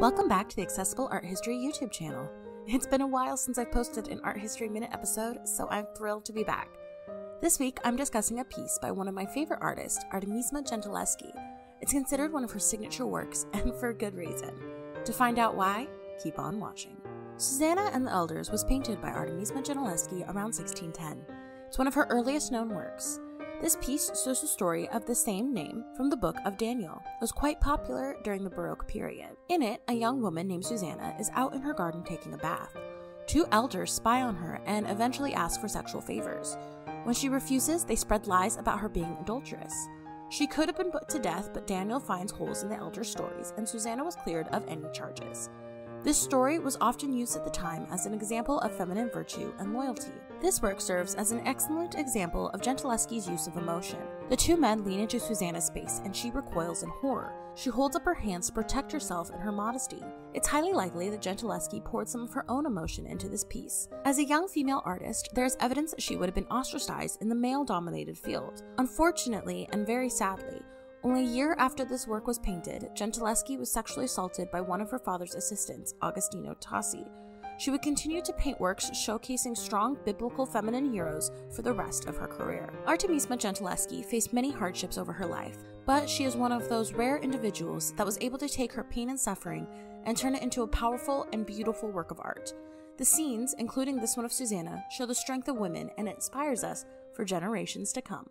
Welcome back to the Accessible Art History YouTube channel. It's been a while since I've posted an Art History Minute episode, so I'm thrilled to be back. This week, I'm discussing a piece by one of my favorite artists, Artemisia Gentileschi. It's considered one of her signature works, and for good reason. To find out why, keep on watching. Susanna and the Elders was painted by Artemisia Gentileschi around 1610. It's one of her earliest known works. This piece shows the story of the same name from the Book of Daniel. It was quite popular during the Baroque period. In it, a young woman named Susanna is out in her garden taking a bath. Two elders spy on her and eventually ask for sexual favors. When she refuses, they spread lies about her being adulterous. She could have been put to death, but Daniel finds holes in the elders' stories, and Susanna was cleared of any charges. This story was often used at the time as an example of feminine virtue and loyalty. This work serves as an excellent example of Gentileschi's use of emotion. The two men lean into Susanna's face and she recoils in horror. She holds up her hands to protect herself and her modesty. It's highly likely that Gentileschi poured some of her own emotion into this piece. As a young female artist, there is evidence that she would have been ostracized in the male-dominated field. Unfortunately, and very sadly, only a year after this work was painted, Gentileschi was sexually assaulted by one of her father's assistants, Agostino Tassi. She would continue to paint works showcasing strong biblical feminine heroes for the rest of her career. Artemisia Gentileschi faced many hardships over her life, but she is one of those rare individuals that was able to take her pain and suffering and turn it into a powerful and beautiful work of art. The scenes, including this one of Susanna, show the strength of women and inspires us for generations to come.